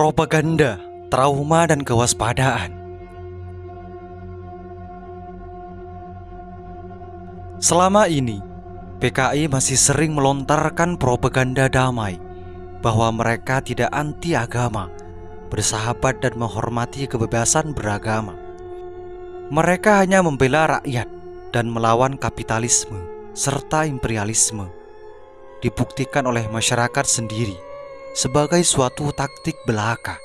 propaganda, trauma, dan kewaspadaan. Selama ini, PKI masih sering melontarkan propaganda damai bahwa mereka tidak anti agama, bersahabat dan menghormati kebebasan beragama. Mereka hanya membela rakyat dan melawan kapitalisme serta imperialisme, dibuktikan oleh masyarakat sendiri sebagai suatu taktik belaka.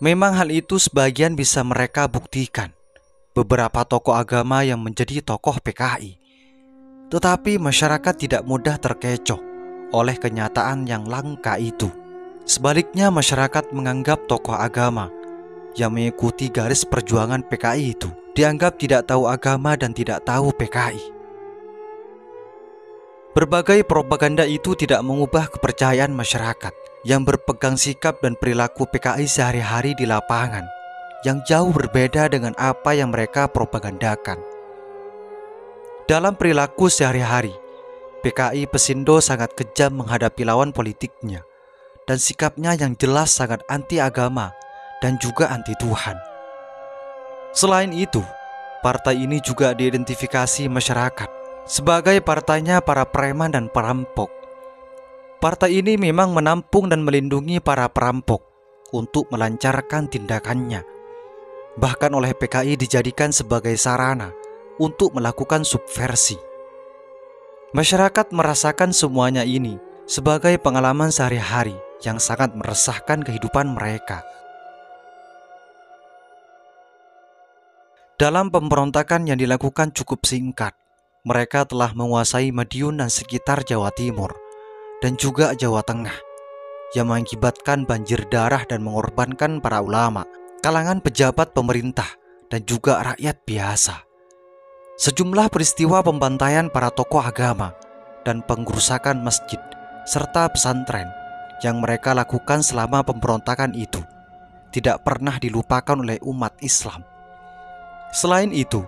Memang hal itu sebagian bisa mereka buktikan, beberapa tokoh agama yang menjadi tokoh PKI. Tetapi masyarakat tidak mudah terkecoh oleh kenyataan yang langka itu. Sebaliknya, masyarakat menganggap tokoh agama yang mengikuti garis perjuangan PKI itu dianggap tidak tahu agama dan tidak tahu PKI. Berbagai propaganda itu tidak mengubah kepercayaan masyarakat yang berpegang sikap dan perilaku PKI sehari-hari di lapangan, yang jauh berbeda dengan apa yang mereka propagandakan. Dalam perilaku sehari-hari, PKI Pesindo sangat kejam menghadapi lawan politiknya, dan sikapnya yang jelas sangat anti-agama dan juga anti Tuhan. Selain itu, partai ini juga diidentifikasi masyarakat sebagai partainya para preman dan perampok. Partai ini memang menampung dan melindungi para perampok untuk melancarkan tindakannya. Bahkan oleh PKI dijadikan sebagai sarana untuk melakukan subversi. Masyarakat merasakan semuanya ini sebagai pengalaman sehari-hari yang sangat meresahkan kehidupan mereka. Dalam pemberontakan yang dilakukan cukup singkat, mereka telah menguasai Madiun dan sekitar Jawa Timur dan juga Jawa Tengah, yang mengakibatkan banjir darah dan mengorbankan para ulama, kalangan pejabat pemerintah, dan juga rakyat biasa. Sejumlah peristiwa pembantaian para tokoh agama dan pengrusakan masjid serta pesantren yang mereka lakukan selama pemberontakan itu tidak pernah dilupakan oleh umat Islam. Selain itu,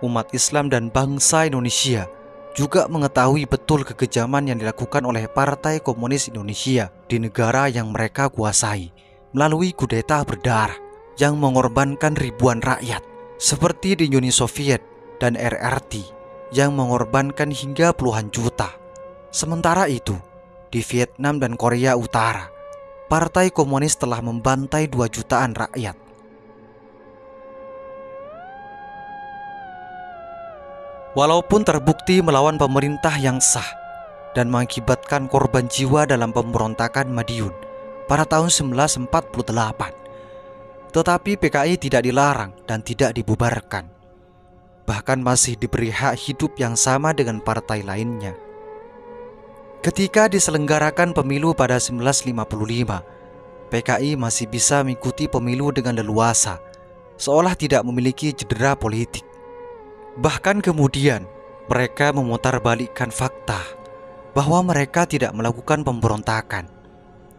umat Islam dan bangsa Indonesia juga mengetahui betul kekejaman yang dilakukan oleh Partai Komunis Indonesia di negara yang mereka kuasai melalui kudeta berdarah yang mengorbankan ribuan rakyat, seperti di Uni Soviet dan RRT yang mengorbankan hingga puluhan juta. Sementara itu, di Vietnam dan Korea Utara, Partai Komunis telah membantai 2 jutaan rakyat. Walaupun terbukti melawan pemerintah yang sah dan mengakibatkan korban jiwa dalam pemberontakan Madiun pada tahun 1948, tetapi PKI tidak dilarang dan tidak dibubarkan. Bahkan masih diberi hak hidup yang sama dengan partai lainnya. Ketika diselenggarakan pemilu pada 1955, PKI masih bisa mengikuti pemilu dengan leluasa, seolah tidak memiliki cedera politik. Bahkan kemudian mereka memutarbalikkan fakta bahwa mereka tidak melakukan pemberontakan,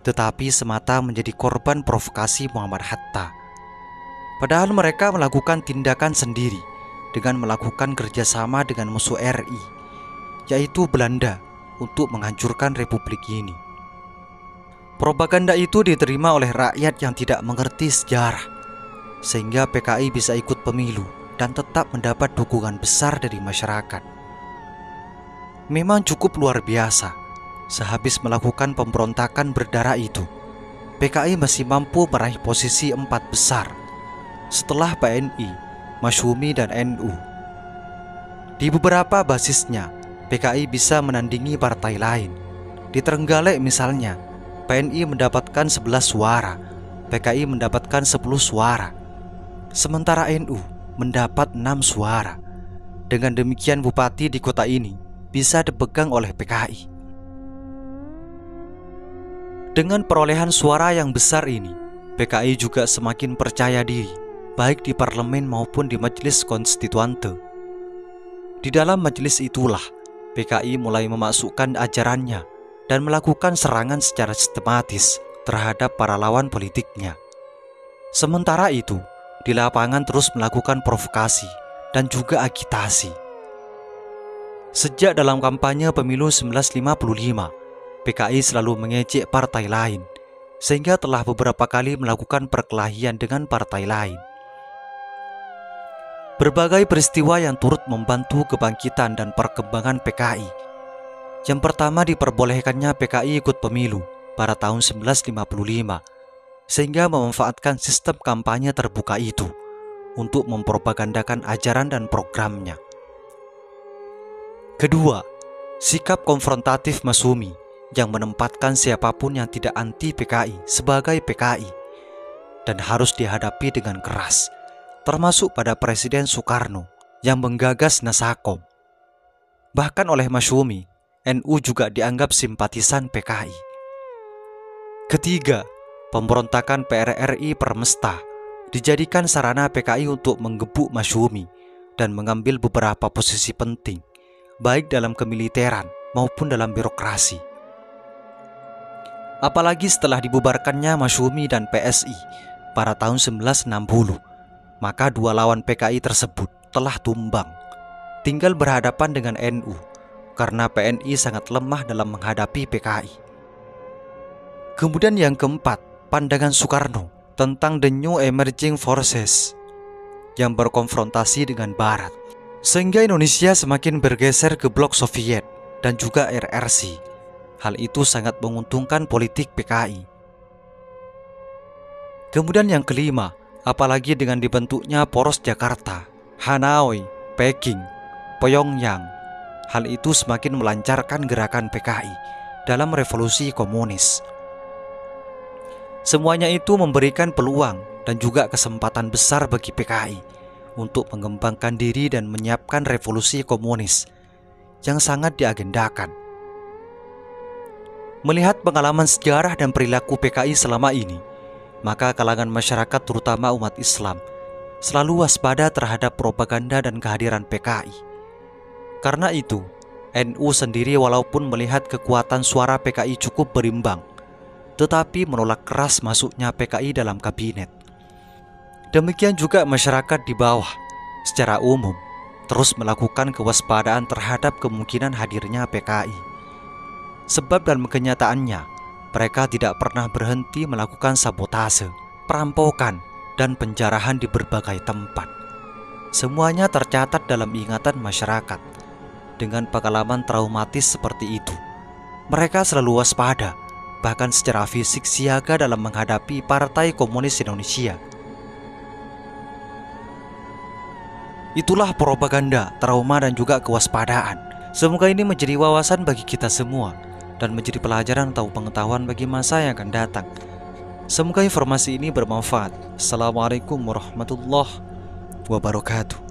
tetapi semata menjadi korban provokasi Muhammad Hatta. Padahal mereka melakukan tindakan sendiri dengan melakukan kerjasama dengan musuh RI, yaitu Belanda, untuk menghancurkan Republik ini. Propaganda itu diterima oleh rakyat yang tidak mengerti sejarah, sehingga PKI bisa ikut pemilu dan tetap mendapat dukungan besar dari masyarakat. Memang cukup luar biasa, sehabis melakukan pemberontakan berdarah itu, PKI masih mampu meraih posisi 4 besar setelah PNI, Masyumi, dan NU. Di beberapa basisnya, PKI bisa menandingi partai lain. Di Trenggalek misalnya, PNI mendapatkan 11 suara, PKI mendapatkan 10 suara, sementara NU mendapat 6 suara. Dengan demikian, bupati di kota ini bisa dipegang oleh PKI. Dengan perolehan suara yang besar ini, PKI juga semakin percaya diri, baik di parlemen maupun di majelis konstituante. Di dalam majelis itulah PKI mulai memasukkan ajarannya dan melakukan serangan secara sistematis terhadap para lawan politiknya. Sementara itu, di lapangan terus melakukan provokasi dan juga agitasi. Sejak dalam kampanye pemilu 1955, PKI selalu mengejek partai lain sehingga telah beberapa kali melakukan perkelahian dengan partai lain. Berbagai peristiwa yang turut membantu kebangkitan dan perkembangan PKI. Yang pertama, diperbolehkannya PKI ikut pemilu pada tahun 1955, sehingga memanfaatkan sistem kampanye terbuka itu untuk mempropagandakan ajaran dan programnya. Kedua, sikap konfrontatif Masyumi yang menempatkan siapapun yang tidak anti PKI sebagai PKI dan harus dihadapi dengan keras, termasuk pada Presiden Soekarno yang menggagas Nasakom. Bahkan oleh Masyumi, NU juga dianggap simpatisan PKI. Ketiga, pemberontakan PRRI Permesta dijadikan sarana PKI untuk menggebuk Masyumi dan mengambil beberapa posisi penting, baik dalam kemiliteran maupun dalam birokrasi. Apalagi setelah dibubarkannya Masyumi dan PSI pada tahun 1960, maka dua lawan PKI tersebut telah tumbang, tinggal berhadapan dengan NU karena PNI sangat lemah dalam menghadapi PKI. Kemudian yang keempat, pandangan Soekarno tentang the new emerging forces yang berkonfrontasi dengan Barat, sehingga Indonesia semakin bergeser ke blok Soviet dan juga RRC. Hal itu sangat menguntungkan politik PKI. Kemudian yang kelima, apalagi dengan dibentuknya poros Jakarta, Hanoi, Peking, Pyongyang, hal itu semakin melancarkan gerakan PKI dalam revolusi komunis. Semuanya itu memberikan peluang dan juga kesempatan besar bagi PKI untuk mengembangkan diri dan menyiapkan revolusi komunis yang sangat diagendakan. Melihat pengalaman sejarah dan perilaku PKI selama ini, maka kalangan masyarakat terutama umat Islam selalu waspada terhadap propaganda dan kehadiran PKI. Karena itu, NU sendiri walaupun melihat kekuatan suara PKI cukup berimbang, tetapi menolak keras masuknya PKI dalam kabinet. Demikian juga masyarakat di bawah secara umum terus melakukan kewaspadaan terhadap kemungkinan hadirnya PKI. Sebab dalam kenyataannya, mereka tidak pernah berhenti melakukan sabotase, perampokan, dan penjarahan di berbagai tempat. Semuanya tercatat dalam ingatan masyarakat. Dengan pengalaman traumatis seperti itu, mereka selalu waspada, bahkan secara fisik siaga dalam menghadapi Partai Komunis Indonesia. Itulah propaganda, trauma, dan juga kewaspadaan. Semoga ini menjadi wawasan bagi kita semua dan menjadi pelajaran atau pengetahuan bagi masa yang akan datang. Semoga informasi ini bermanfaat. Assalamualaikum warahmatullahi wabarakatuh.